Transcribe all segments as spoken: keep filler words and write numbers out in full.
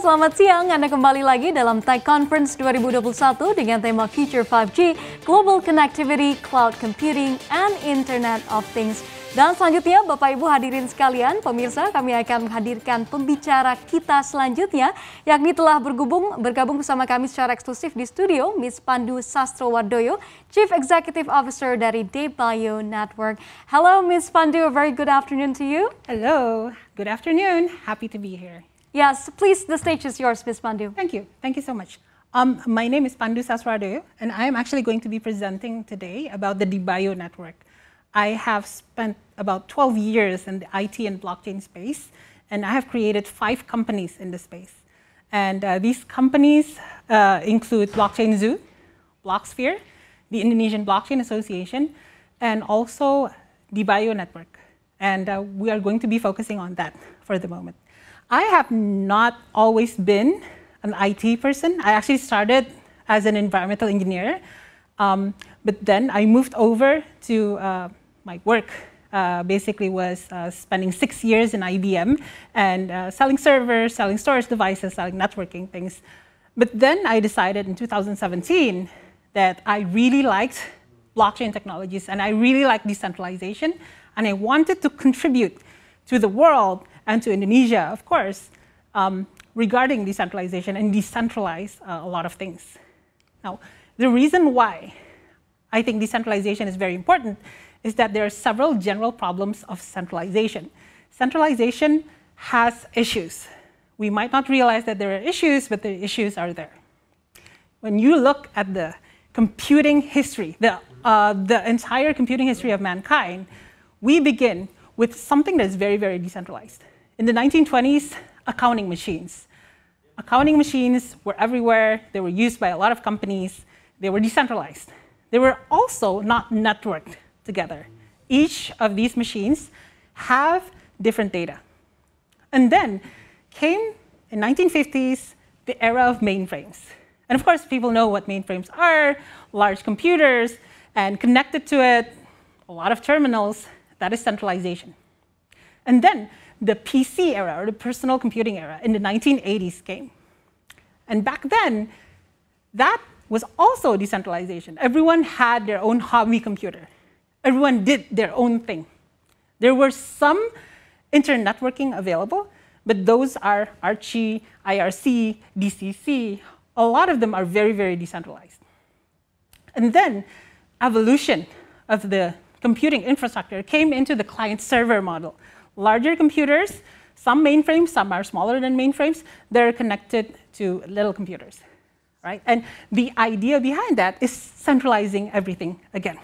selamat siang. Anda kembali lagi dalam Tech Conference dua ribu dua puluh satu dengan tema Future five G, Global Connectivity, Cloud Computing, and Internet of Things. Dan selanjutnya, Bapak Ibu hadirin sekalian, pemirsa, kami akan menghadirkan pembicara kita selanjutnya, yakni telah bergabung bergabung bersama kami secara eksklusif di studio, Miss Pandu Sastrowardoyo, Chief Executive Officer dari DeBio Network. Hello, Miss Pandu. A very good afternoon to you. Hello. Good afternoon. Happy to be here. Yes, please, the stage is yours, Miz Pandu. Thank you. Thank you so much. Um, my name is Pandu Sastrowardoyo, and I am actually going to be presenting today about the DeBio Network. I have spent about twelve years in the I T and blockchain space, and I have created five companies in the space. And uh, these companies uh, include Blockchain Zoo, Blocksphere, the Indonesian Blockchain Association, and also DeBio Network. And uh, we are going to be focusing on that for the moment. I have not always been an I T person. I actually started as an environmental engineer, um, but then I moved over to uh, my work. Uh, basically, was uh, spending six years in I B M and uh, selling servers, selling storage devices, selling networking things. But then I decided in two thousand seventeen that I really liked blockchain technologies and I really liked decentralization, and I wanted to contribute to the world and to Indonesia, of course, um, regarding decentralization and decentralize uh, a lot of things. Now, the reason why I think decentralization is very important is that there are several general problems of centralization. Centralization has issues. We might not realize that there are issues, but the issues are there. When you look at the computing history, the, uh, the entire computing history of mankind, we begin with something that is very, very decentralized. In the nineteen twenties, accounting machines. Accounting machines were everywhere. They were used by a lot of companies. They were decentralized. They were also not networked together. Each of these machines have different data. And then came, in the nineteen fifties, the era of mainframes. And of course, people know what mainframes are, large computers, and connected to it, a lot of terminals. That is centralization. And then the P C era, or the personal computing era, in the nineteen eighties came. And back then, that was also decentralization. Everyone had their own hobby computer. Everyone did their own thing. There were some internetworking available, but those are Archie, I R C, D C C. A lot of them are very, very decentralized. And then evolution of the computing infrastructure came into the client-server model. Larger computers, some mainframes, some are smaller than mainframes, they're connected to little computers, right? And the idea behind that is centralizing everything again.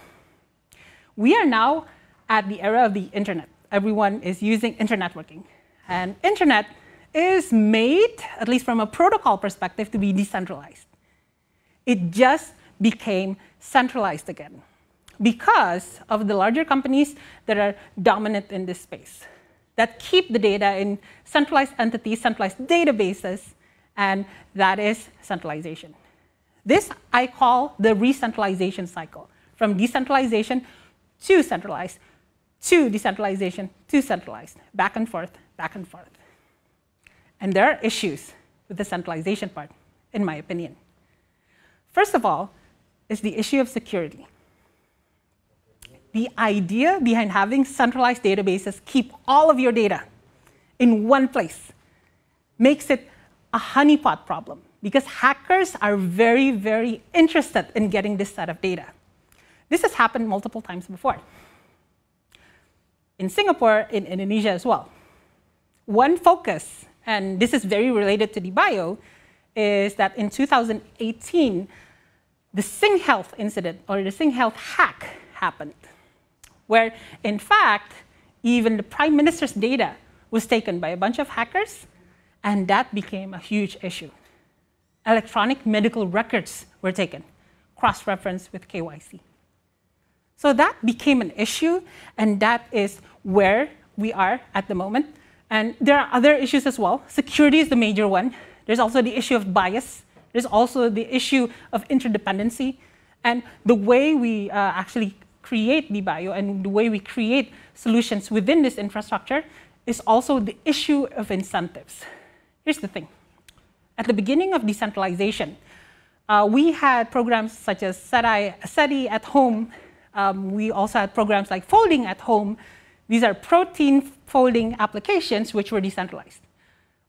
We are now at the era of the internet. Everyone is using internetworking. And internet is made, at least from a protocol perspective, to be decentralized. It just became centralized again because of the larger companies that are dominant in this space, that keep the data in centralized entities, centralized databases, and that is centralization. This I call the re-centralization cycle, from decentralization to centralized, to decentralization to centralized, back and forth, back and forth. And there are issues with the centralization part, in my opinion. First of all, is the issue of security. The idea behind having centralized databases keep all of your data in one place makes it a honeypot problem because hackers are very, very interested in getting this set of data. This has happened multiple times before. In Singapore, in Indonesia as well. One focus, and this is very related to DeBio, is that in two thousand eighteen, the SingHealth incident or the SingHealth hack happened, where, in fact, even the prime minister's data was taken by a bunch of hackers, and that became a huge issue. Electronic medical records were taken, cross-referenced with K Y C. So that became an issue, and that is where we are at the moment. And there are other issues as well. Security is the major one. There's also the issue of bias. There's also the issue of interdependency. And the way we uh, actually create DeBio and the way we create solutions within this infrastructure is also the issue of incentives. Here's the thing. at the beginning of decentralization, uh, we had programs such as SETI at Home. Um, we also had programs like Folding at Home. These are protein folding applications which were decentralized.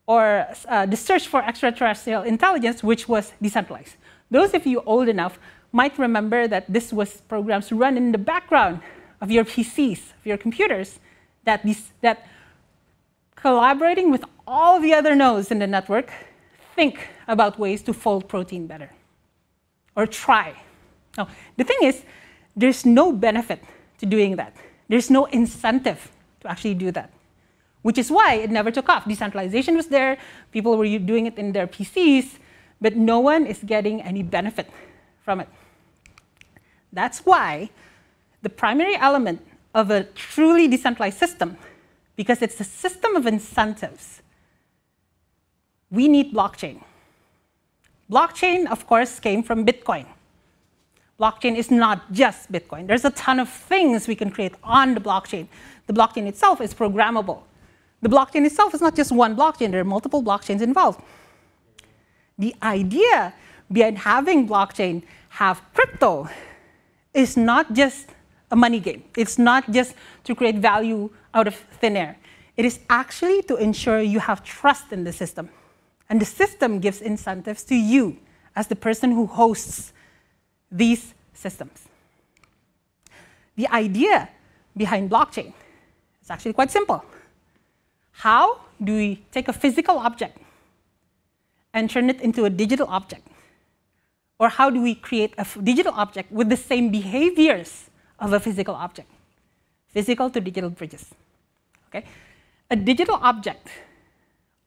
Or uh, the search for extraterrestrial intelligence, which was decentralized. Those of you old enough might remember that this was programs run in the background of your P Cs, of your computers, that, these, that collaborating with all the other nodes in the network, think about ways to fold protein better, or try. Now, the thing is, there's no benefit to doing that. There's no incentive to actually do that, which is why it never took off. Decentralization was there, people were doing it in their P Cs, but no one is getting any benefit from it. That's why the primary element of a truly decentralized system, because it's a system of incentives, we need blockchain. Blockchain, of course, came from Bitcoin. Blockchain is not just Bitcoin. There's a ton of things we can create on the blockchain. The blockchain itself is programmable. The blockchain itself is not just one blockchain. There are multiple blockchains involved. The idea behind having blockchain have crypto is not just a money game. It's not just to create value out of thin air. It is actually to ensure you have trust in the system. And the system gives incentives to you as the person who hosts these systems. The idea behind blockchain is actually quite simple. How do we take a physical object and turn it into a digital object? Or how do we create a digital object with the same behaviors of a physical object? Physical to digital bridges. Okay? A digital object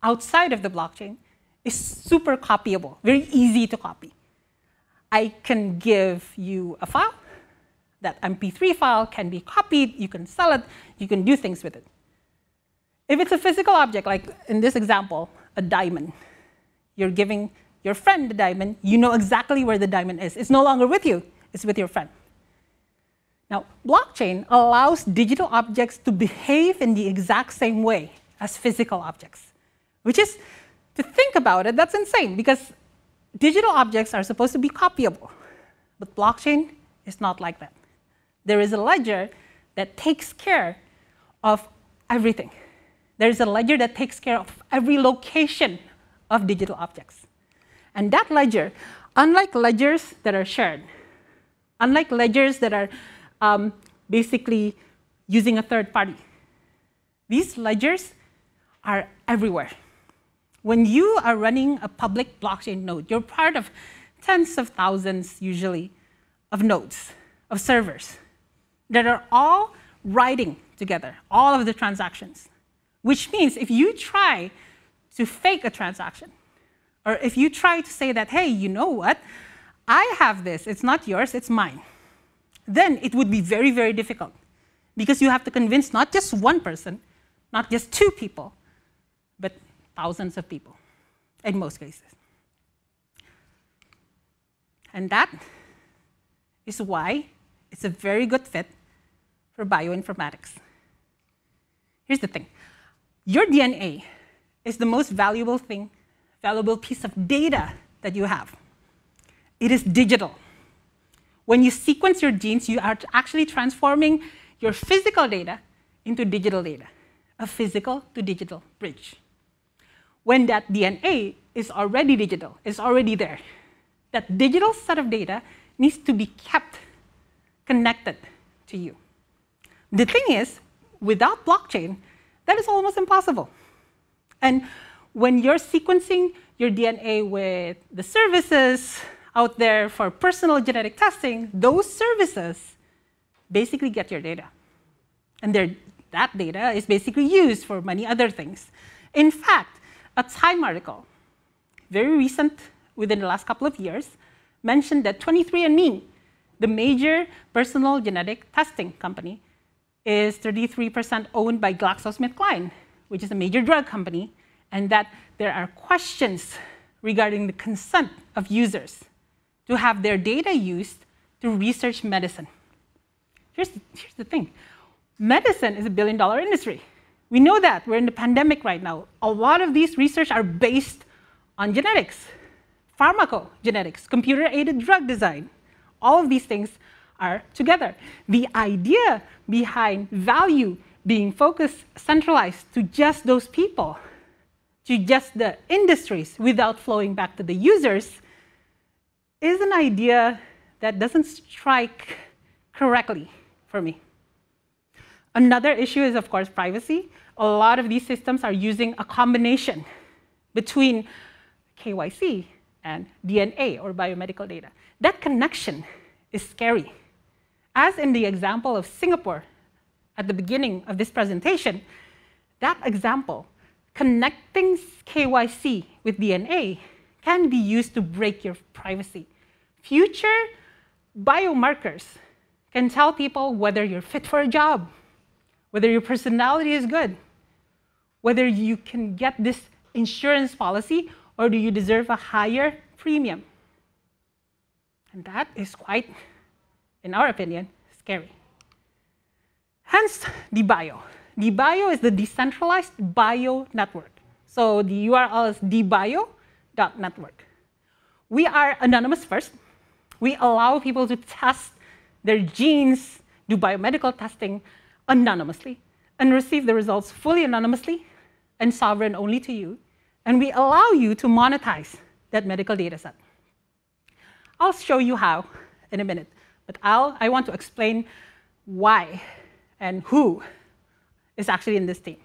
outside of the blockchain is super copyable, very easy to copy. I can give you a file. That M P three file can be copied. You can sell it. You can do things with it. If it's a physical object, like in this example, a diamond, you're giving your friend the diamond. You know exactly where the diamond is. It's no longer with you. It's with your friend. Now, blockchain allows digital objects to behave in the exact same way as physical objects, which is, to think about it, that's insane, because digital objects are supposed to be copyable. But blockchain is not like that. There is a ledger that takes care of everything. There is a ledger that takes care of every location of digital objects. And that ledger, unlike ledgers that are shared, unlike ledgers that are um, basically using a third party, these ledgers are everywhere. When you are running a public blockchain node, you're part of tens of thousands, usually, of nodes, of servers, that are all writing together, all of the transactions. Which means if you try to fake a transaction, or if you try to say that, hey, you know what? I have this. It's not yours. It's mine. Then it would be very, very difficult, because you have to convince not just one person, not just two people, but thousands of people, in most cases. And that is why it's a very good fit for bioinformatics. Here's the thing. Your D N A is the most valuable thing, valuable piece of data that you have. It is digital. When you sequence your genes, you are actually transforming your physical data into digital data, a physical to digital bridge. When that D N A is already digital, it's already there. That digital set of data needs to be kept connected to you. The thing is, without blockchain, that is almost impossible. And when you're sequencing your D N A with the services out there for personal genetic testing, those services basically get your data. And that data is basically used for many other things. In fact, a Time article, very recent, within the last couple of years, mentioned that twenty-three and me, the major personal genetic testing company, is thirty-three percent owned by GlaxoSmithKline, which is a major drug company, and that there are questions regarding the consent of users to have their data used to research medicine. Here's the, here's the thing. Medicine is a billion dollar industry. We know that. We're in the pandemic right now. A lot of these research are based on genetics, pharmacogenetics, computer-aided drug design. All of these things are together. The idea behind value being focused, centralized to just those people, to just the industries without flowing back to the users, is an idea that doesn't strike correctly for me. Another issue is, of course, privacy. A lot of these systems are using a combination between K Y C and D N A or biomedical data. That connection is scary. As in the example of Singapore at the beginning of this presentation, that example, connecting K Y C with D N A, can be used to break your privacy. Future biomarkers can tell people whether you're fit for a job, whether your personality is good, whether you can get this insurance policy, or do you deserve a higher premium. And that is quite, in our opinion, scary. Hence, DIYbio. DIYbio is the Decentralized Bio Network. So the U R L is D I Y bio dot network. We are anonymous first. We allow people to test their genes, do biomedical testing anonymously, and receive the results fully anonymously and sovereign only to you. And we allow you to monetize that medical data set. I'll show you how in a minute, but I'll, I want to explain why and who is actually in this team.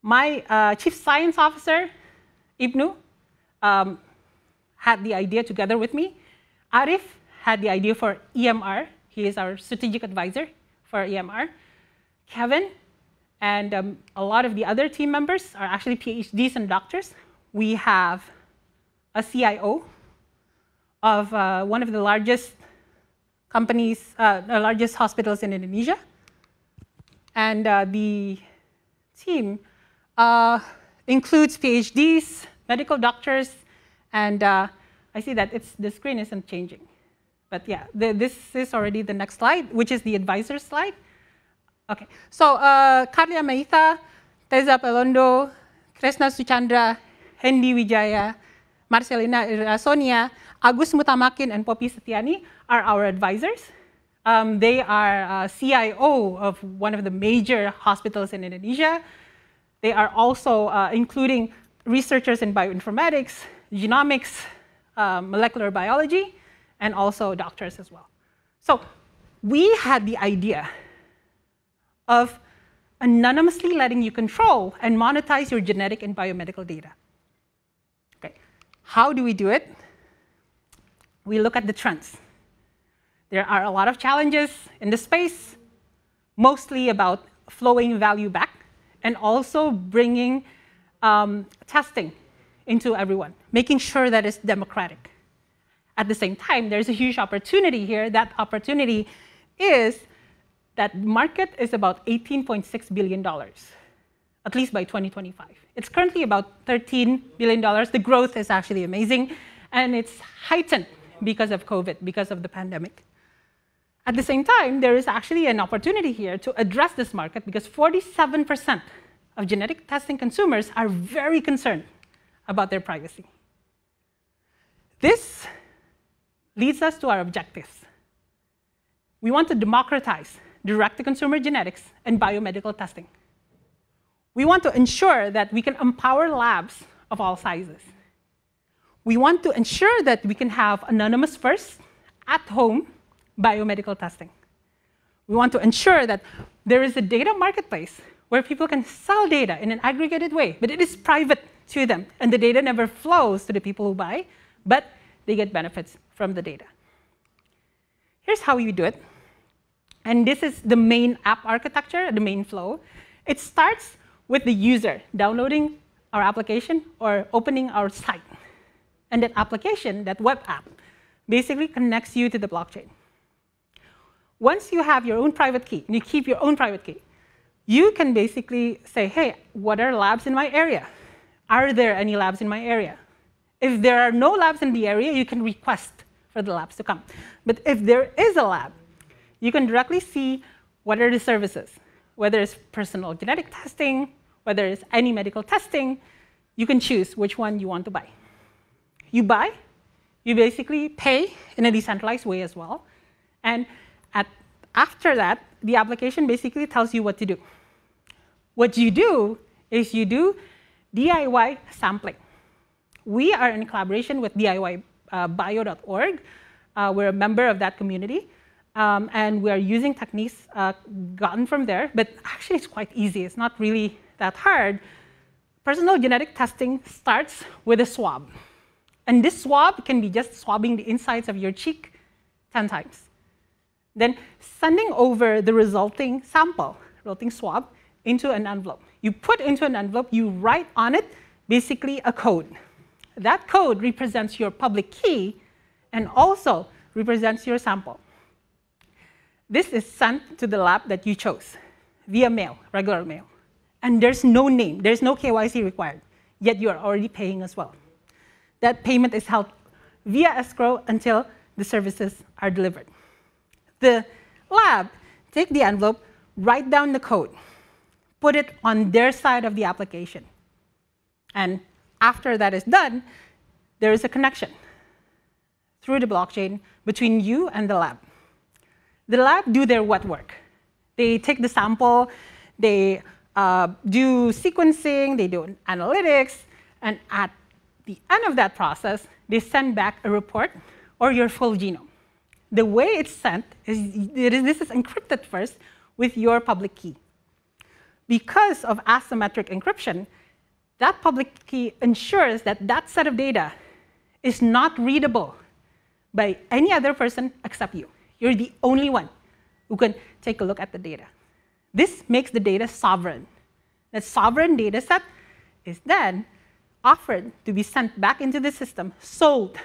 My uh, chief science officer, Ibnu, um, had the idea together with me. Arif had the idea for E M R. He is our strategic advisor for E M R. Kevin and um, a lot of the other team members are actually PhDs and doctors. We have a C I O of uh, one of the largest companies, uh, the largest hospitals in Indonesia. And uh, the team uh, includes PhDs, medical doctors, and uh, I see that it's, the screen isn't changing. But yeah, the, this is already the next slide, which is the advisor slide. Okay, so uh, Karlia Meitha, Teza Pelondo, Kresna Suchandra, Hendi Wijaya, Marcelina Sonia, Agus Mutamakin, and Poppy Setiani are our advisors. Um, they are uh, C I O of one of the major hospitals in Indonesia. They are also uh, including researchers in bioinformatics, genomics, uh, molecular biology, and also doctors as well. So we had the idea of anonymously letting you control and monetize your genetic and biomedical data. Okay. How do we do it? We look at the trends. There are a lot of challenges in the space, mostly about flowing value back and also bringing um, testing into everyone, making sure that it's democratic. At the same time, there's a huge opportunity here. That opportunity is that market is about eighteen point six billion dollars, at least by twenty twenty-five. It's currently about thirteen billion dollars. The growth is actually amazing, and it's heightened because of COVID, because of the pandemic. At the same time, there is actually an opportunity here to address this market because forty-seven percent of genetic testing consumers are very concerned about their privacy. This leads us to our objectives. We want to democratize direct-to-consumer genetics and biomedical testing. We want to ensure that we can empower labs of all sizes. We want to ensure that we can have anonymous first, at-home biomedical testing. We want to ensure that there is a data marketplace where people can sell data in an aggregated way, but it is private to them, and the data never flows to the people who buy, but they get benefits from the data. Here's how you do it. And this is the main app architecture, the main flow. It starts with the user downloading our application or opening our site. And that application, that web app, basically connects you to the blockchain. Once you have your own private key, and you keep your own private key, you can basically say, hey, what are labs in my area? Are there any labs in my area? If there are no labs in the area, you can request for the labs to come. But if there is a lab, you can directly see what are the services, whether it's personal genetic testing, whether it's any medical testing, you can choose which one you want to buy. You buy, you basically pay in a decentralized way as well. And at, after that, the application basically tells you what to do. What you do is you do D I Y sampling. We are in collaboration with D I Y bio dot org. Uh, we're a member of that community. Um, and we are using techniques uh, gotten from there. But actually, it's quite easy. It's not really that hard. Personal genetic testing starts with a swab. And this swab can be just swabbing the insides of your cheek ten times. Then sending over the resulting sample, resulting swab, into an envelope. You put into an envelope, you write on it basically a code. That code represents your public key and also represents your sample. This is sent to the lab that you chose via mail, regular mail. And there's no name, there's no K Y C required, yet you are already paying as well. That payment is held via escrow until the services are delivered. The lab take the envelope, write down the code, put it on their side of the application. And after that is done, there is a connection through the blockchain between you and the lab. The lab do their wet work. They take the sample, they uh, do sequencing, they do analytics, and at the end of that process, they send back a report or your full genome. The way it's sent is, it is this is encrypted first with your public key. Because of asymmetric encryption, that public key ensures that that set of data is not readable by any other person except you. You're the only one who can take a look at the data. This makes the data sovereign. That sovereign data set is then offered to be sent back into the system, sold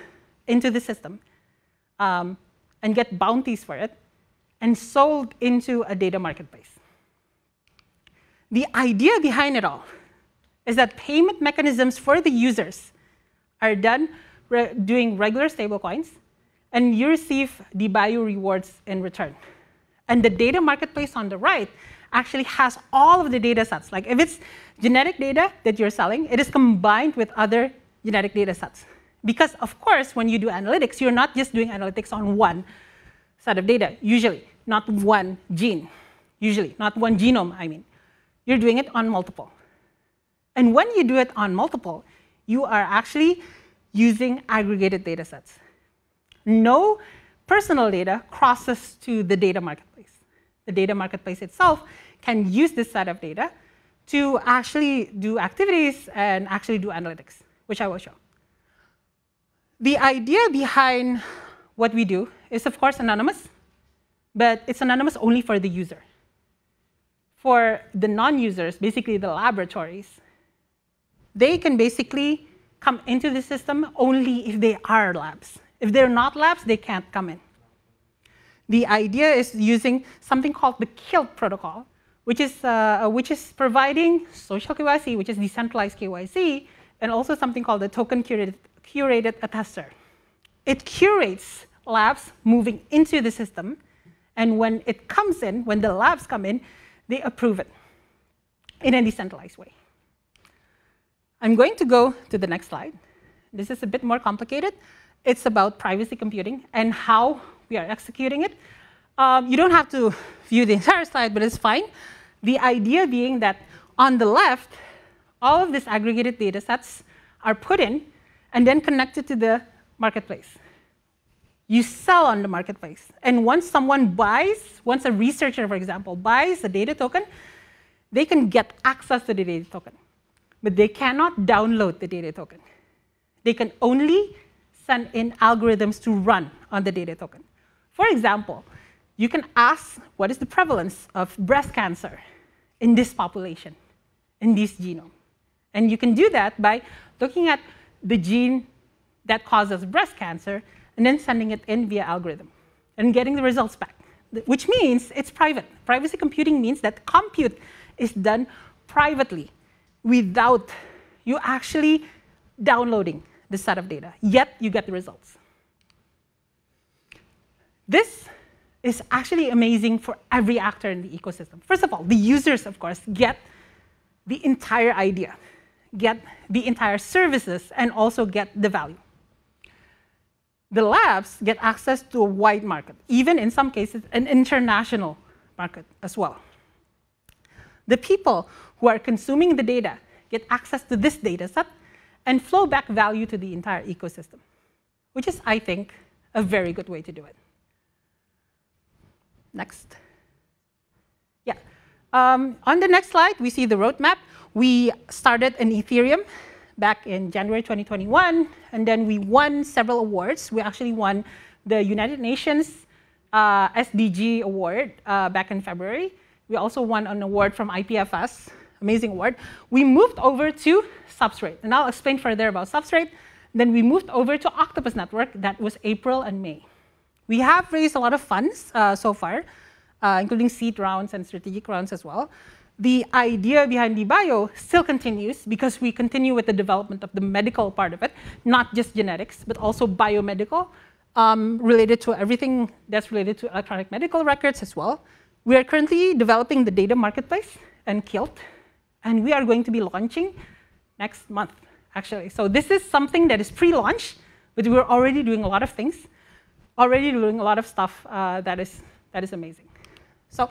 into the system, um, and get bounties for it, and sold into a data marketplace. The idea behind it all is that payment mechanisms for the users are done re doing regular stablecoins, and you receive DIYbio rewards in return. And the data marketplace on the right actually has all of the data sets. Like if it's genetic data that you're selling, it is combined with other genetic data sets. Because of course, when you do analytics, you're not just doing analytics on one set of data, usually, not one gene, usually, not one genome, I mean. You're doing it on multiple. And when you do it on multiple, you are actually using aggregated data sets. No personal data crosses to the data marketplace. The data marketplace itself can use this set of data to actually do activities and actually do analytics, which I will show. The idea behind what we do is, of course, anonymous, but it's anonymous only for the user. For the non-users, basically the laboratories, they can basically come into the system only if they are labs. If they're not labs, they can't come in. The idea is using something called the KILT protocol, which is, uh, which is providing social K Y C, which is decentralized K Y C, and also something called the token curated, curated attester. It curates labs moving into the system, and when it comes in, when the labs come in, they approve it in a decentralized way. I'm going to go to the next slide. This is a bit more complicated. It's about privacy computing and how we are executing it. Um, you don't have to view the entire slide, but it's fine. The idea being that on the left, all of these aggregated data sets are put in and then connected to the marketplace. You sell on the marketplace. And once someone buys, once a researcher, for example, buys a data token, they can get access to the data token. But they cannot download the data token. They can only send in algorithms to run on the data token. For example, you can ask, what is the prevalence of breast cancer in this population, in this genome? And you can do that by looking at the gene that causes breast cancer and then sending it in via algorithm and getting the results back, which means it's private. Privacy computing means that compute is done privately without you actually downloading the set of data, yet you get the results. This is actually amazing for every actor in the ecosystem. First of all, the users, of course, get the entire idea, get the entire services and also get the value. The labs get access to a wide market, even in some cases an international market as well. The people who are consuming the data get access to this data set and flow back value to the entire ecosystem, which is, I think, a very good way to do it. Next. Yeah. Um, on the next slide, we see the roadmap. We started in Ethereum back in January twenty twenty-one, and then we won several awards. We actually won the United Nations uh, S D G award uh, back in February. We also won an award from I P F S, amazing award. We moved over to Substrate, and I'll explain further about Substrate. Then we moved over to Octopus Network. That was April and May. We have raised a lot of funds uh, so far, uh, including seed rounds and strategic rounds as well. The idea behind DIYbio still continues because we continue with the development of the medical part of it, not just genetics, but also biomedical, um, related to everything that's related to electronic medical records as well. We are currently developing the data marketplace and KILT, and we are going to be launching next month, actually. So this is something that is pre-launch, but we're already doing a lot of things, already doing a lot of stuff uh, that is, that is amazing. So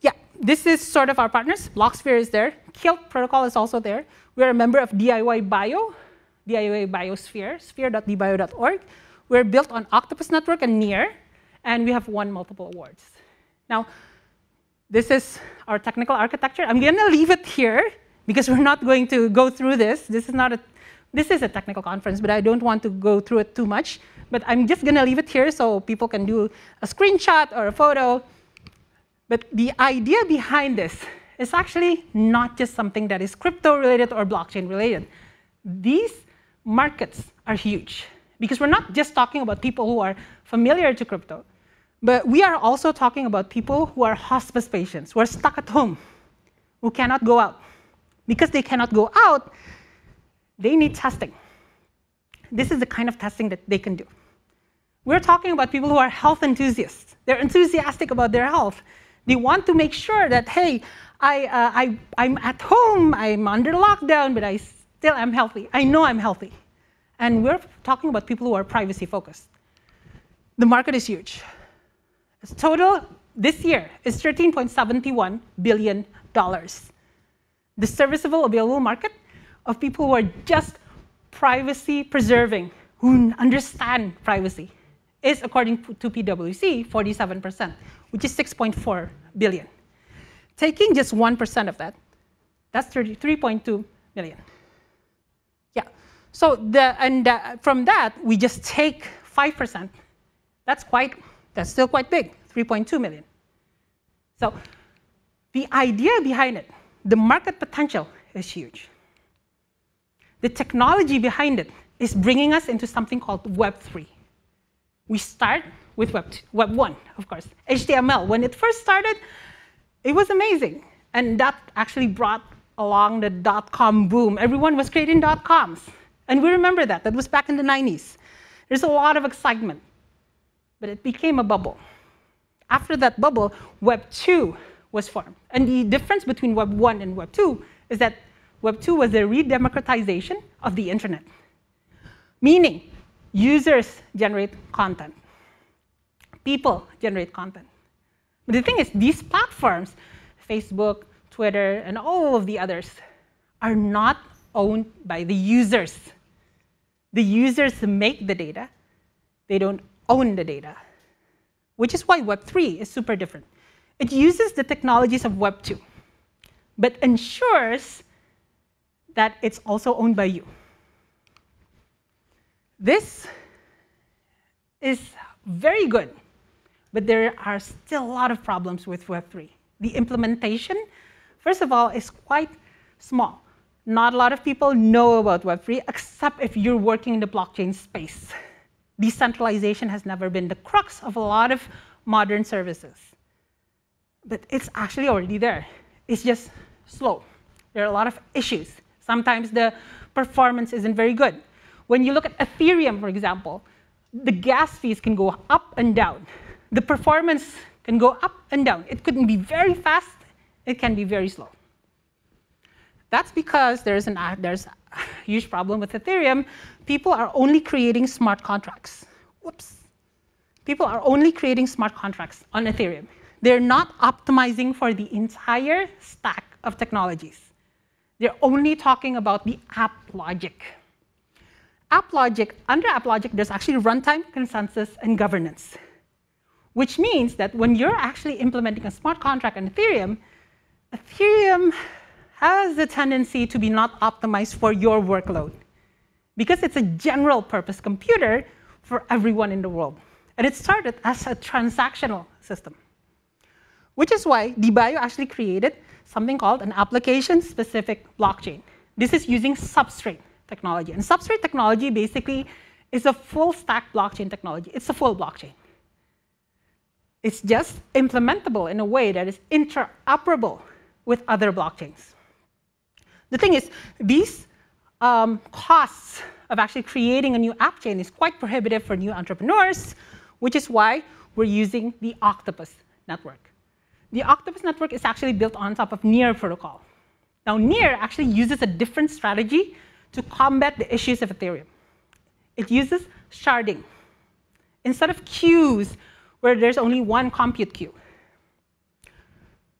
yeah, this is sort of our partners. Blocksphere is there. KILT protocol is also there. We're a member of DIYbio, DIYbio Sphere, sphere dot D I Y bio dot org. We're built on Octopus Network and Near, and we have won multiple awards. Now, this is our technical architecture. I'm going to leave it here because we're not going to go through this. This is not a, this is a technical conference, but I don't want to go through it too much. But I'm just going to leave it here so people can do a screenshot or a photo. But the idea behind this is actually not just something that is crypto-related or blockchain-related. These markets are huge because we're not just talking about people who are familiar to crypto. But we are also talking about people who are hospice patients, who are stuck at home, who cannot go out. Because they cannot go out, they need testing. This is the kind of testing that they can do. We're talking about people who are health enthusiasts. They're enthusiastic about their health. They want to make sure that, hey, I, uh, I, I'm at home, I'm under lockdown, but I still am healthy. I know I'm healthy. And we're talking about people who are privacy-focused. The market is huge. Its total this year is thirteen point seven one billion dollars. The serviceable available market of people who are just privacy preserving, who understand privacy, is, according to P W C, forty-seven percent, which is six point four billion. Taking just one percent of that, that's thirty-three point two million. Yeah. So the, and uh, from that, we just take five percent. That's quite... That's still quite big, three point two million. So the idea behind it, the market potential is huge. The technology behind it is bringing us into something called Web three. We start with Web one, of course. H T M L, when it first started, it was amazing. And that actually brought along the dot-com boom. Everyone was creating dot-coms. And we remember that. That was back in the nineties. There's a lot of excitement. But it became a bubble. After that bubble, Web two was formed. And the difference between Web one and Web two is that Web two was a re-democratization of the internet, meaning users generate content. People generate content. But the thing is, these platforms, Facebook, Twitter, and all of the others, are not owned by the users. The users make the data. They don't own the data, which is why Web three is super different. It uses the technologies of Web two, but ensures that it's also owned by you. This is very good, but there are still a lot of problems with Web three. The implementation, first of all, is quite small. Not a lot of people know about Web three, except if you're working in the blockchain space. Decentralization has never been the crux of a lot of modern services. But it's actually already there. It's just slow. There are a lot of issues. Sometimes the performance isn't very good. When you look at Ethereum, for example, the gas fees can go up and down. The performance can go up and down. It couldn't be very fast. It can be very slow. That's because there's, an, there's a huge problem with Ethereum. People are only creating smart contracts. Whoops. People are only creating smart contracts on Ethereum. They're not optimizing for the entire stack of technologies. They're only talking about the app logic. App logic, under app logic, there's actually runtime, consensus, and governance, which means that when you're actually implementing a smart contract on Ethereum, Ethereum has the tendency to be not optimized for your workload because it's a general purpose computer for everyone in the world. And it started as a transactional system, which is why DeBio actually created something called an application-specific blockchain. This is using Substrate technology. And Substrate technology basically is a full-stack blockchain technology. It's a full blockchain. It's just implementable in a way that is interoperable with other blockchains. The thing is, these um, costs of actually creating a new app chain is quite prohibitive for new entrepreneurs, which is why we're using the Octopus Network. The Octopus Network is actually built on top of Near Protocol. Now, Near actually uses a different strategy to combat the issues of Ethereum. It uses sharding. Instead of queues where there's only one compute queue,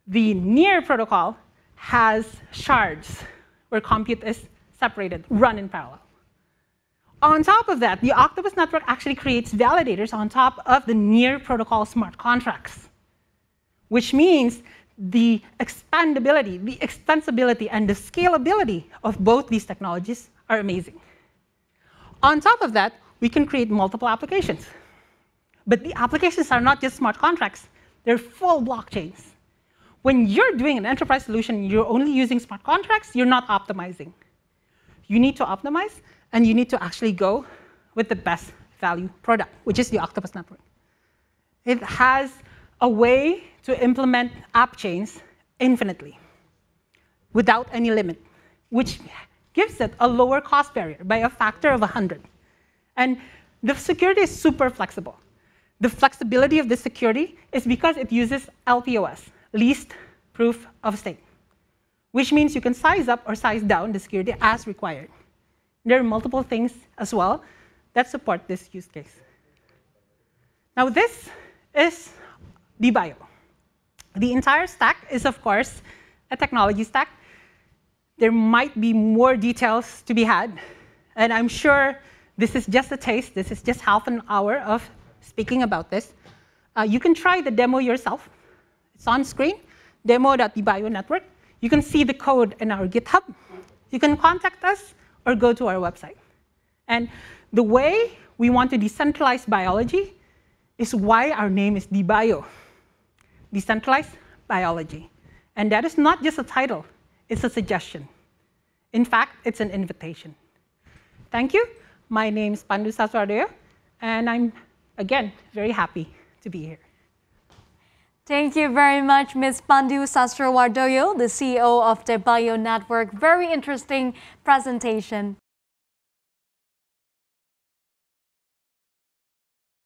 the Near Protocol has shards where compute is separated, run in parallel. On top of that, the Octopus Network actually creates validators on top of the Near Protocol smart contracts, which means the expandability, the extensibility, and the scalability of both these technologies are amazing. On top of that, we can create multiple applications. But the applications are not just smart contracts. They're full blockchains. When you're doing an enterprise solution, you're only using smart contracts, you're not optimizing. You need to optimize, and you need to actually go with the best value product, which is the Octopus Network. It has a way to implement app chains infinitely without any limit, which gives it a lower cost barrier by a factor of one hundred. And the security is super flexible. The flexibility of this security is because it uses L P O S, least proof of stake, which means you can size up or size down the security as required. There are multiple things as well that support this use case. Now, this is DeBio. The entire stack is, of course, a technology stack. There might be more details to be had. And I'm sure this is just a taste. This is just half an hour of speaking about this. Uh, you can try the demo yourself. It's on screen, demo.DeBio Network. You can see the code in our GitHub. You can contact us or go to our website. And the way we want to decentralize biology is why our name is DeBio. Decentralized biology. And that is not just a title, it's a suggestion. In fact, it's an invitation. Thank you. My name is Pandu Sastrowardoyo, and I'm, again, very happy to be here. Thank you very much, Miz Pandu Sastrowardoyo, the C E O of DeBio Network. Very interesting presentation.